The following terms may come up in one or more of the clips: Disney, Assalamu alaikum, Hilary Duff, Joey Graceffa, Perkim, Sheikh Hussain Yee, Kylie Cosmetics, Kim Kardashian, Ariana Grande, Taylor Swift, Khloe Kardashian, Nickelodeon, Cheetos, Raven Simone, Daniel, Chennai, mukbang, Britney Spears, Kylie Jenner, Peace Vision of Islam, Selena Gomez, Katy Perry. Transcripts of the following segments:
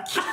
Good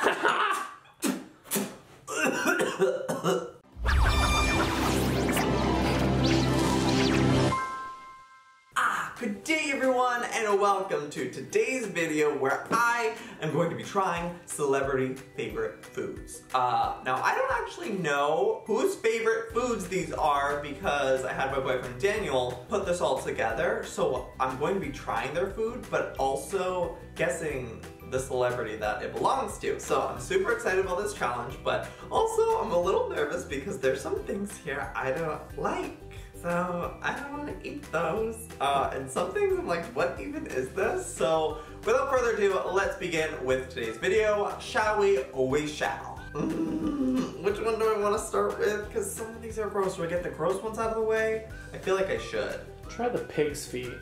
day everyone and welcome to today's video where I am going to be trying celebrity favorite foods. Now I don't actually know whose favorite foods these are because I had my boyfriend Daniel put this all together, so I'm going to be trying their food but also guessing the celebrity that it belongs to. So I'm super excited about this challenge, but also I'm a little nervous because there's some things here I don't like. So I don't want to eat those. And some things I'm like, what even is this? So without further ado, let's begin with today's video. Shall we? We shall. Which one do I want to start with? Because some of these are gross. Do I get the gross ones out of the way? I feel like I should. Try the pig's feet.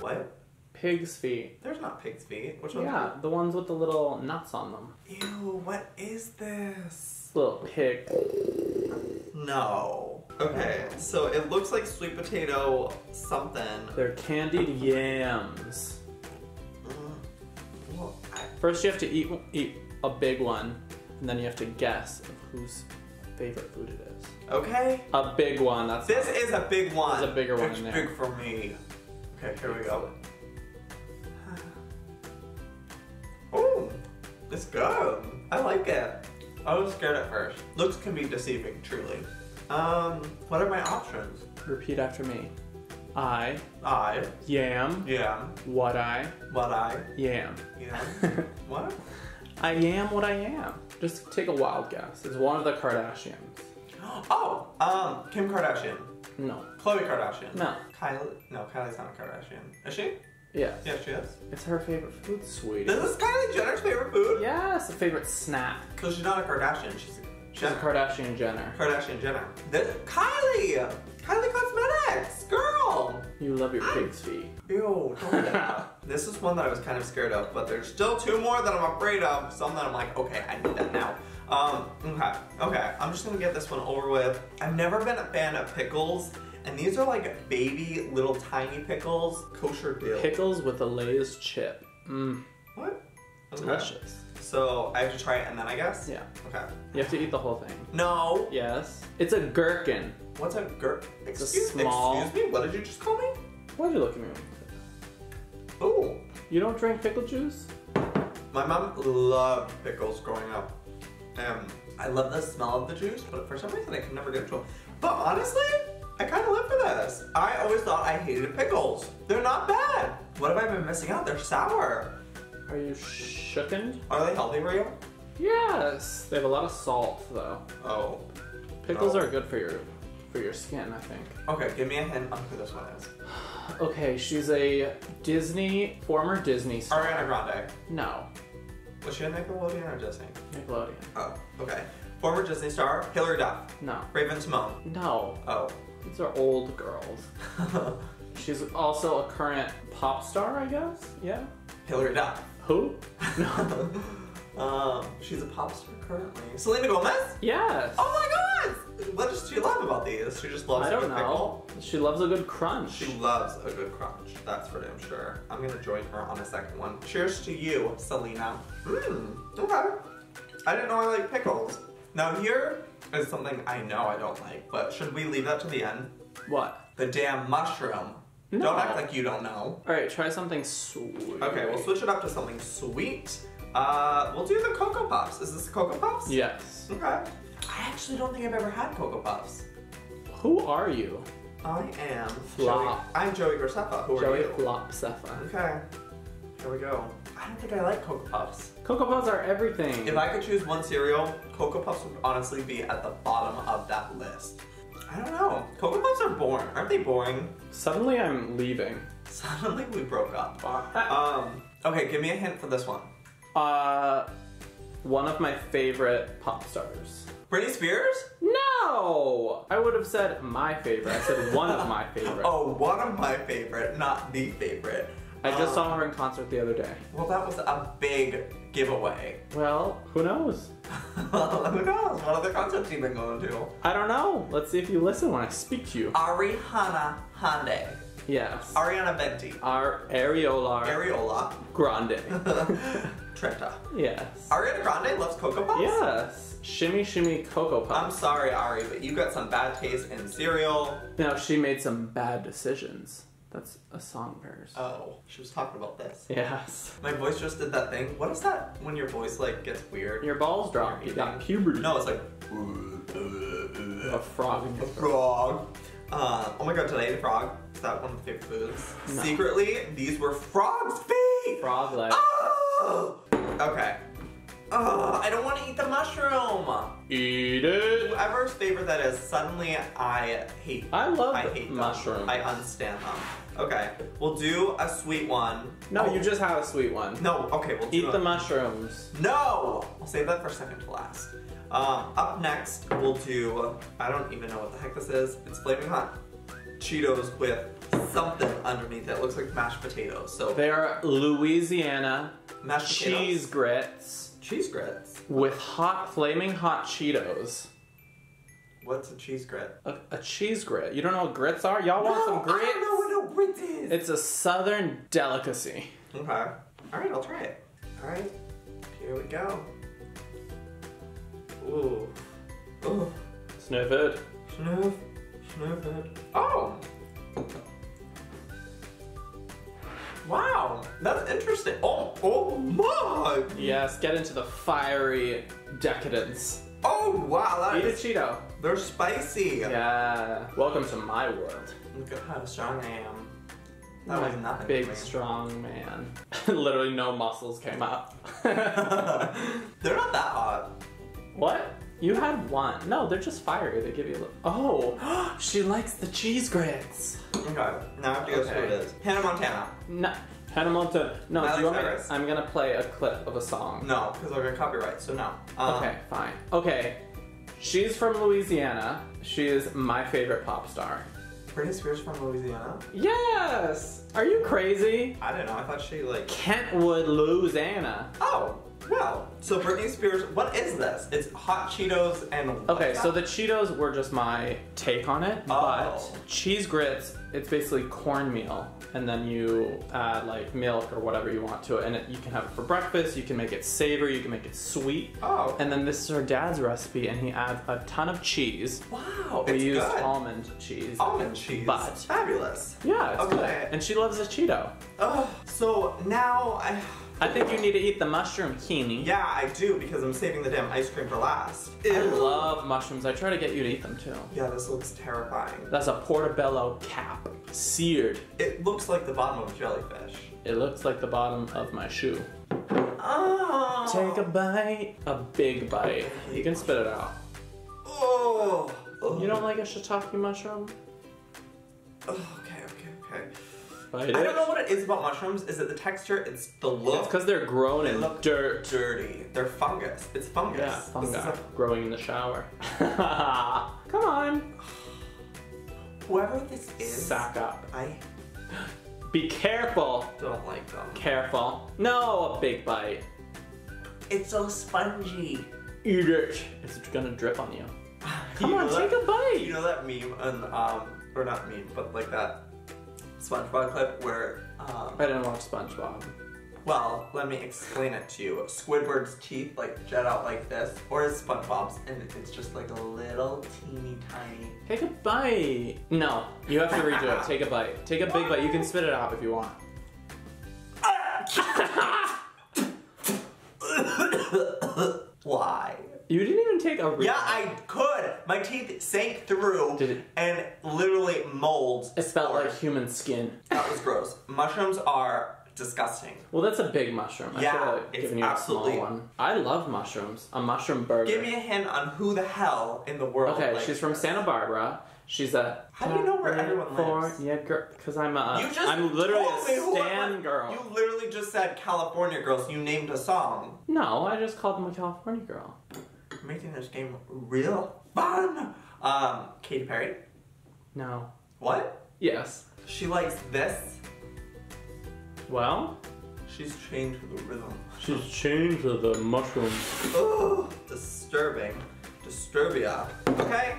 What? Pig's feet. There's not pig's feet. Which one? Yeah, the ones with the little nuts on them. Ew, what is this? Little pig. No. Okay, so it looks like sweet potato something. They're candied yams. Well, first you have to eat a big one, and then you have to guess whose favorite food it is. Okay. A big one. That's this is a big one. There's a bigger one in there. It's big for me. Okay, here we go. Oh, it's good. I like it. I was scared at first. Looks can be deceiving, truly. What are my options? Repeat after me. I. Yam. Yam. What I. What I. Yam. Yam. What? I am what I am. Just take a wild guess. It's one of the Kardashians. Oh! Kim Kardashian. No. Khloe Kardashian. No. Kylie. No, Kylie's not a Kardashian. Is she? Yes. Yeah, she is. It's her favorite food, sweetie. This is Kylie Jenner's favorite food? Yes, a favorite snack. Because she's not a Kardashian. She's a Kardashian Jenner. Kardashian Jenner. This Kylie! Kylie Cosmetics! Girl! You love your pig's feet. Ew, don't that. This is one that I was kind of scared of, but there's still two more that I'm afraid of. Some that I'm like, okay, I need that now. Okay. I'm just gonna get this one over with. I've never been a fan of pickles, and these are like baby little tiny pickles. Kosher dill. Pickles with a Lay's chip. Mmm. What? Okay. Delicious. So I have to try it and then I guess? Yeah. Okay. You have to eat the whole thing. No. Yes. It's a gherkin. What's a gherkin? Excuse me? What did you just call me? Why did you look at me? Oh. You don't drink pickle juice? My mom loved pickles growing up. I love the smell of the juice, but for some reason I could never get into it. But honestly, I kind of live for this. I always thought I hated pickles. They're not bad. What have I been missing out? They're sour. Are you shookened? Are they healthy for you? Yes. They have a lot of salt though. Oh. Pickles are good for your skin, I think. Okay, give me a hint on who this one is. Okay, she's a former Disney star. Ariana Grande. No. Was she a Nickelodeon or Disney? Nickelodeon. Oh, okay. Former Disney star, Hilary Duff. No. Raven Simone. No. Oh. These are old girls. She's also a current pop star, I guess? Yeah. Hilary Duff. Who? No. She's a pop star currently. Selena Gomez? Yes. Oh my god! What does she love about these? She just loves a good pickle? She loves a good crunch. She loves a good crunch. That's for damn sure. I'm gonna join her on a second one. Cheers to you, Selena. Mmm. Okay. I didn't know I liked pickles. Now here is something I know I don't like, but should we leave that to the end? What? The damn mushroom. No. Don't act like you don't know. Alright, try something sweet. Okay, we'll switch it up to something sweet. We'll do the Cocoa Puffs. Is this Cocoa Puffs? Yes. Okay. I actually don't think I've ever had Cocoa Puffs. Who are you? I am Flop. I'm Joey Graceffa. Who are you? Joey Flopseffa. Okay. Here we go. I don't think I like Cocoa Puffs. Cocoa Puffs are everything. If I could choose one cereal, Cocoa Puffs would honestly be at the bottom of that list. I don't know. Cocoa Puffs are boring. Aren't they boring? Suddenly I'm leaving. Suddenly we broke up. Okay, give me a hint for this one. One of my favorite pop stars. Britney Spears? No! I would have said my favorite. I said one of my favorite. Oh, one of my favorite, not the favorite. I just saw her in concert the other day. Well, that was a big giveaway. Well, who knows? Who knows? What other concerts you've been going to? I don't know. Let's see if you listen when I speak to you. Ariana Grande. Yes. Ariana Venti. Areola. Grande. Tretta. Yes. Ariana Grande loves Cocoa Puffs? Yes. Shimmy Shimmy Cocoa Puffs. I'm sorry, Ari, but you got some bad taste in cereal. No, she made some bad decisions. That's a song verse. Oh, she was talking about this. Yes. My voice just did that thing. What is that when your voice like gets weird? Your balls drop. You got puberty. No, it's like a frog. A frog. Oh my god, did I eat a frog? Is that one of the favorite foods? No. Secretly, these were frog's feet. Frog legs. Oh! Okay. Oh, I don't want to eat the mushroom. Eat it. Whoever's favorite that is, suddenly I hate. I hate mushrooms. I unstand them. Okay, we'll do a sweet one. No, you just had a sweet one. No, okay, we'll do eat the mushrooms. No, I'll save that for second to last. Up next, we'll do. I don't even know what the heck this is. It's Flaming Hot Cheetos with something underneath it. It looks like mashed potatoes. So they are Louisiana mashed cheese grits. Cheese grits? With hot, flaming hot Cheetos. What's a cheese grit? A cheese grit? You don't know what grits are? Y'all want some grits? I don't know what a grit is! It's a southern delicacy. Okay. Alright, I'll try it. Alright. Here we go. Ooh. Ooh. Sniff it. Sniff. Sniff it. Oh! Wow, that's interesting. Oh my! Yes, get into the fiery decadence. Oh wow, that is... Eat a Cheeto. They're spicy. Yeah. Welcome to my world. Look at how strong I am. That was nothing. Big, strong man. Literally no muscles came up. They're not that hot. What? You had one. No, they're just fiery. They give you a little... Oh! She likes the cheese grits. Okay, now I have to guess who it is. Hannah Montana. No. Hannah Montana. No, do you want me? I'm gonna play a clip of a song. No, because we're gonna copyright, so no. Okay, fine. Okay, she's from Louisiana. She is my favorite pop star. Britney Spears from Louisiana? Yes! Are you crazy? I don't know, I thought she like... Kentwood, Louisiana. Oh! Wow. So Britney Spears, what is this? It's hot Cheetos and okay, so the Cheetos were just my take on it, but cheese grits, it's basically cornmeal, and then you add like milk or whatever you want to it, and you can have it for breakfast, you can make it savory, you can make it sweet. Oh. And then this is her dad's recipe, and he adds a ton of cheese. Wow, we used almond cheese. Almond cheese. But fabulous. Yeah, it's good. And she loves a Cheeto. Oh, so now I think you need to eat the mushroom, Keenie. Yeah, I do, because I'm saving the damn ice cream for last. Ew. I love mushrooms. I try to get you to eat them, too. Yeah, this looks terrifying. That's a portobello cap, seared. It looks like the bottom of a jellyfish. It looks like the bottom of my shoe. Oh! Take a bite. A big bite. You can spit it out. Oh! You don't like a shiitake mushroom? Okay, okay, okay. I don't know what it is about mushrooms. Is it the texture? It's the look. It's because they're grown in dirt. Dirty. They're fungus. It's fungus. Yeah, fungus. Growing in the shower. Come on. Whoever this is. Sack up. Be careful. Don't like them. Careful. No, a big bite. It's so spongy. Eat it. It's gonna drip on you. Come on, take a bite. You know that meme and or not meme, but like that SpongeBob clip where I didn't watch SpongeBob. Well, let me explain it to you. Squidward's teeth like jet out like this, or is SpongeBob's, and it's just like a little teeny tiny. Take a bite. No, you have to redo it. Take a bite. Take a big bite. You can spit it out if you want. Why? You didn't even take a real bite. I could! My teeth sank through and literally molds. It smelled like human skin. That was gross. Mushrooms are disgusting. Well, that's a big mushroom. Yeah, I should have given you a small one. I love mushrooms. A mushroom burger. Give me a hint on who the hell in the world. Okay, she's from Santa Barbara. She's a... How do you know where everyone lives? Yeah, girl, because I'm literally a stan girl. You literally just said California girls. You named a song. No, I just called them a California girl. Making this game real fun. Katy Perry? No. What? Yes. She likes this. Well? She's chained to the rhythm. She's chained to the mushroom. Oh, disturbing. Disturbia. Okay.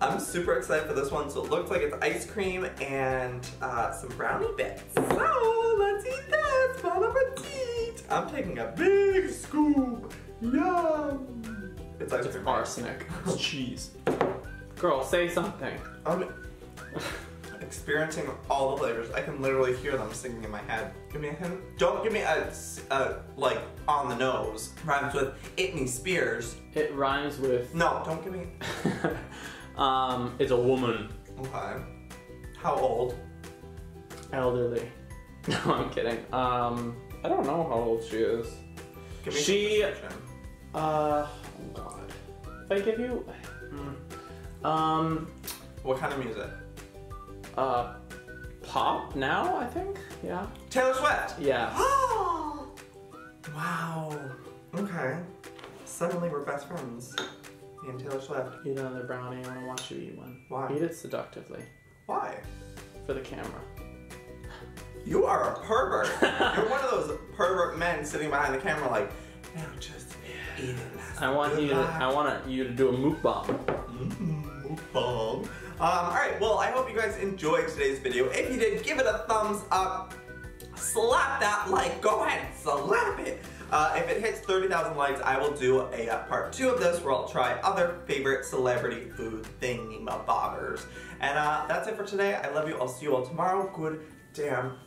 I'm super excited for this one. So it looks like it's ice cream and some brownie bits. So let's eat this. Bon appetit. this. I'm taking a big scoop. Yum. It's like it's arsenic. It's cheese. Girl, say something. I'm experiencing all the flavors. I can literally hear them singing in my head. Give me a hint. Don't give me a like on the nose. Rhymes with Britney Spears. It rhymes with. No, don't give me. It's a woman. Okay. How old? Elderly. No, I'm kidding. I don't know how old she is. Give me oh God. If I give you, what kind of music? Pop now, I think. Yeah. Taylor Swift. Yeah. Wow. Okay. Suddenly we're best friends. Me and Taylor Swift. Eat another brownie. I want you to eat one. Why? Eat it seductively. Why? For the camera. You are a pervert. You're one of those pervert men sitting behind the camera, like, now just eat it. I want you to do a mukbang. Mukbang. All right. Well, I hope you guys enjoyed today's video. If you did, give it a thumbs up. Slap that like. Go ahead, slap it. If it hits 30,000 likes, I will do a part 2 of this where I'll try other favorite celebrity food thingy bobbers. And that's it for today. I love you. I'll see you all tomorrow. Good damn.